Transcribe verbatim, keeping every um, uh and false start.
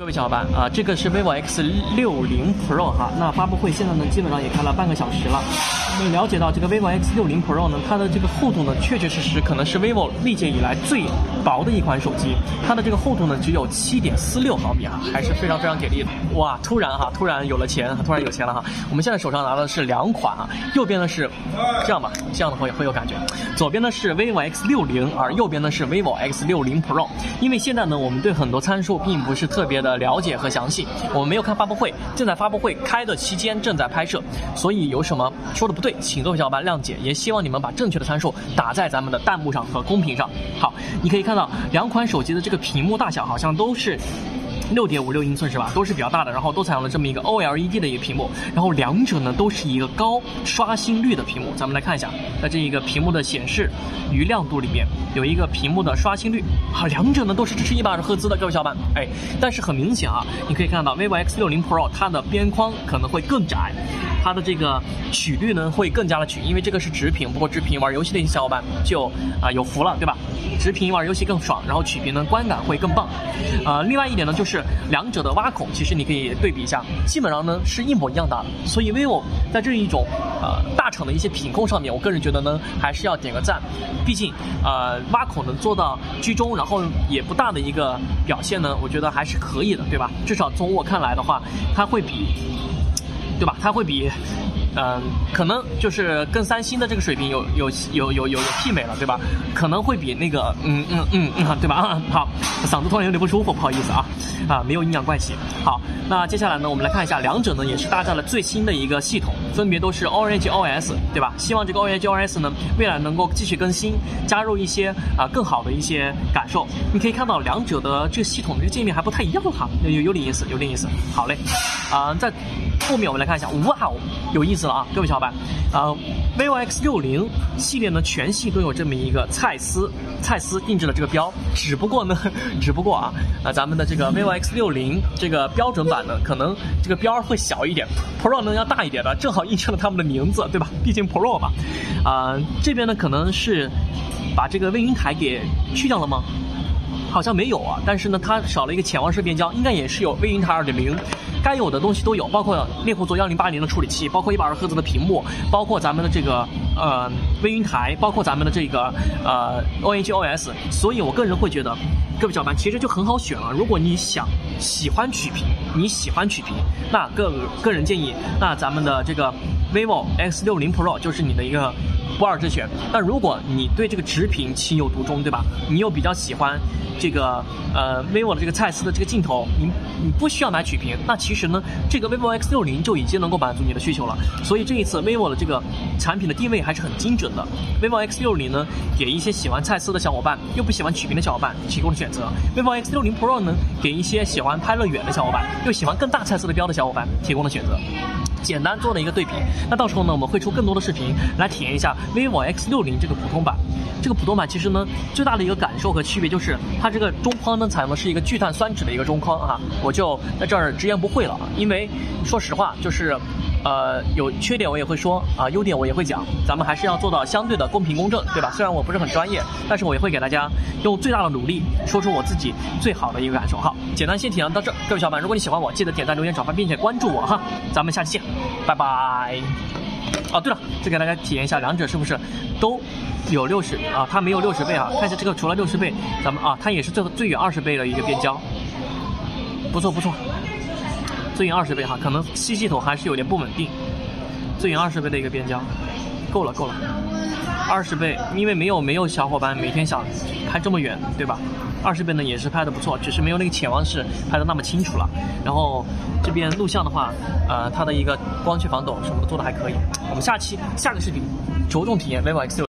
各位小伙伴啊，这个是 vivo X 六十 Pro 哈，那发布会现在呢，基本上也开了半个小时了。我们了解到这个 vivo X 六十 Pro 呢，它的这个厚度呢，确确实实可能是 vivo 历届以来最薄的一款手机，它的这个厚度呢只有 七点四六毫米啊，还是非常非常给力的。哇，突然哈，突然有了钱，突然有钱了哈。我们现在手上拿的是两款啊，右边呢是这样吧，这样的会会有感觉。左边呢是 vivo X 六十，而右边呢是 vivo X 六十 Pro。因为现在呢，我们对很多参数并不是特别的 的了解和详细，我们没有看发布会，正在发布会开的期间正在拍摄，所以有什么说的不对，请各位小伙伴谅解，也希望你们把正确的参数打在咱们的弹幕上和公屏上。好，你可以看到两款手机的这个屏幕大小好像都是 六点五六英寸是吧？都是比较大的，然后都采用了这么一个 O L E D 的一个屏幕，然后两者呢都是一个高刷新率的屏幕。咱们来看一下，在这一个屏幕的显示与亮度里面有一个屏幕的刷新率，好，两者呢都是支持一百二十赫兹的，各位小伙伴，哎，但是很明显啊，你可以看到 vivo X 六十 Pro 它的边框可能会更窄，它的这个曲率呢会更加的曲，因为这个是直屏，不过直屏玩游戏的小伙伴就啊、呃、有福了，对吧？直屏玩游戏更爽，然后曲屏呢观感会更棒。呃，另外一点呢就是。 两者的挖孔，其实你可以对比一下，基本上呢是一模一样大的。所以 vivo 在这一种呃大厂的一些品控上面，我个人觉得呢还是要点个赞。毕竟呃挖孔能做到居中，然后也不大的一个表现呢，我觉得还是可以的，对吧？至少从我看来的话，它会比，对吧？它会比。 嗯，可能就是跟三星的这个水平有有有有有有媲美了，对吧？可能会比那个，嗯嗯嗯嗯，对吧？好，嗓子突然有点不舒服，不好意思啊，啊，没有阴阳怪气。好，那接下来呢，我们来看一下，两者呢也是搭载了最新的一个系统，分别都是 Orange O S， 对吧？希望这个 Orange O S 呢，未来能够继续更新，加入一些啊、呃、更好的一些感受。你可以看到两者的这个系统的这个界面还不太一样哈，有有点意思，有点意思。好嘞，啊、呃，在后面我们来看一下，哇哦，有意思。 啊，各位小伙伴，呃 ，vivo X 六十系列呢，全系都有这么一个蔡司蔡司定制的这个标，只不过呢，只不过啊，啊，咱们的这个 vivo X 六十这个标准版呢，可能这个标会小一点 ，Pro 呢要大一点的，正好印证了他们的名字，对吧？毕竟 Pro 嘛，啊、呃，这边呢可能是把这个卫星台给去掉了吗？好像没有啊，但是呢，它少了一个潜望式变焦，应该也是有卫星台 二点零。 该有的东西都有，包括猎户座一零八零的处理器，包括一百二十赫兹的屏幕，包括咱们的这个呃微云台，包括咱们的这个呃 Orange O S。所以我个人会觉得，各位小伙伴其实就很好选了。如果你想喜欢曲屏，你喜欢曲屏，那个个人建议，那咱们的这个 vivo X 六十 Pro 就是你的一个不二之选。但如果你对这个直屏情有独钟，对吧？你又比较喜欢。 这个呃 vivo 的这个蔡司的这个镜头，你你不需要买曲屏，那其实呢，这个 vivo X 六十 就已经能够满足你的需求了。所以这一次 vivo 的这个产品的定位还是很精准的。vivo X 六十 呢，给一些喜欢蔡司的小伙伴，又不喜欢曲屏的小伙伴提供了选择。vivo X 六十 Pro 呢，给一些喜欢拍乐远的小伙伴，又喜欢更大蔡司的标的小伙伴提供了选择。 简单做了一个对比，那到时候呢，我们会出更多的视频来体验一下 vivo X 六十这个普通版。这个普通版其实呢，最大的一个感受和区别就是，它这个中框呢采用的是一个聚碳酸酯的一个中框啊，我就在这儿直言不讳了，因为说实话就是。 呃，有缺点我也会说啊、呃，优点我也会讲，咱们还是要做到相对的公平公正，对吧？虽然我不是很专业，但是我也会给大家用最大的努力说出我自己最好的一个感受。好，简单先体验到这，各位小伙伴，如果你喜欢我，记得点赞、留言、转发，并且关注我哈。咱们下期见，拜拜。哦，对了，再给大家体验一下两者是不是都有六十啊？它没有六十倍啊，看一下这个除了六十倍，咱们啊，它也是最最远二十倍的一个变焦，不错不错。 最远二十倍哈，可能新系统还是有点不稳定。最远二十倍的一个变焦，够了够了。二十倍，因为没有没有小伙伴每天想拍这么远，对吧？二十倍呢也是拍的不错，只是没有那个潜望式拍的那么清楚了。然后这边录像的话，呃，它的一个光学防抖什么的做的还可以。我们下期下个视频着重体验vivo X 六十。